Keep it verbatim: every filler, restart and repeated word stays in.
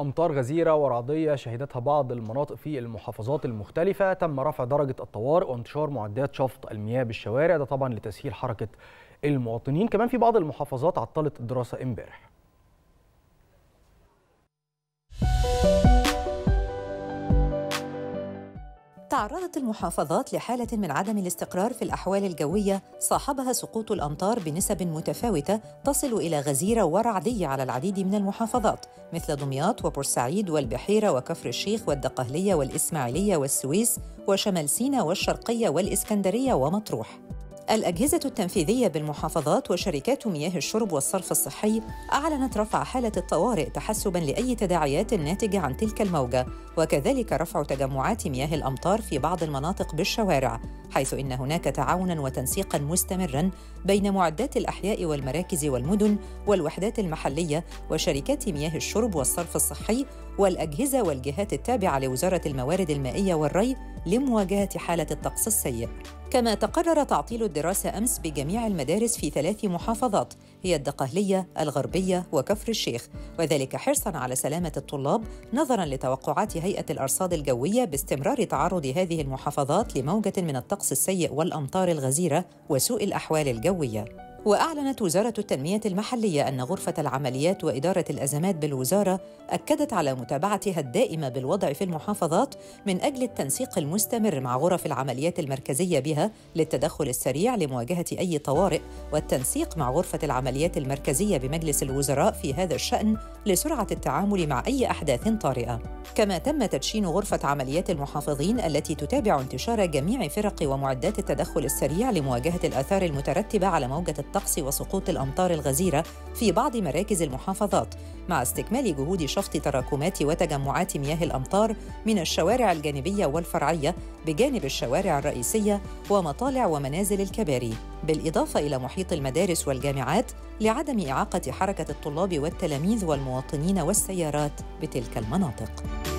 أمطار غزيرة ورعدية شهدتها بعض المناطق في المحافظات المختلفة، تم رفع درجة الطوارئ وانتشار معدات شفط المياه بالشوارع، ده طبعا لتسهيل حركة المواطنين. كمان في بعض المحافظات عطلت الدراسة امبارح. تعرضت المحافظات لحالة من عدم الاستقرار في الأحوال الجوية، صاحبها سقوط الأمطار بنسب متفاوتة تصل إلى غزيرة ورعدية على العديد من المحافظات مثل دمياط وبورسعيد والبحيرة وكفر الشيخ والدقهلية والإسماعيلية والسويس وشمال سيناء والشرقية والإسكندرية ومطروح. الأجهزة التنفيذية بالمحافظات وشركات مياه الشرب والصرف الصحي أعلنت رفع حالة الطوارئ تحسباً لأي تداعيات ناتجة عن تلك الموجة، وكذلك رفع تجمعات مياه الأمطار في بعض المناطق بالشوارع، حيث إن هناك تعاوناً وتنسيقاً مستمراً بين معدات الأحياء والمراكز والمدن والوحدات المحلية وشركات مياه الشرب والصرف الصحي والأجهزة والجهات التابعة لوزارة الموارد المائية والري لمواجهة حالة الطقس السيء. كما تقرر تعطيل الدراسة أمس بجميع المدارس في ثلاث محافظات هي الدقهلية، الغربية وكفر الشيخ، وذلك حرصاً على سلامة الطلاب نظراً لتوقعات هيئة الأرصاد الجوية باستمرار تعرض هذه المحافظات لموجة من الطقس السيء والأمطار الغزيرة وسوء الأحوال الجوية. وأعلنت وزارة التنمية المحلية أن غرفة العمليات وإدارة الأزمات بالوزارة أكدت على متابعتها الدائمة بالوضع في المحافظات من أجل التنسيق المستمر مع غرف العمليات المركزية بها للتدخل السريع لمواجهة أي طوارئ، والتنسيق مع غرفة العمليات المركزية بمجلس الوزراء في هذا الشأن لسرعة التعامل مع أي أحداث طارئة. كما تم تدشين غرفة عمليات المحافظين التي تتابع انتشار جميع فرق ومعدات التدخل السريع لمواجهة الآثار المترتبة على موجة الطقس وسقوط الأمطار الغزيرة في بعض مراكز المحافظات، مع استكمال جهود شفط تراكمات وتجمعات مياه الأمطار من الشوارع الجانبية والفرعية بجانب الشوارع الرئيسية ومطالع ومنازل الكباري، بالإضافة إلى محيط المدارس والجامعات لعدم إعاقة حركة الطلاب والتلاميذ والمواطنين والسيارات بتلك المناطق.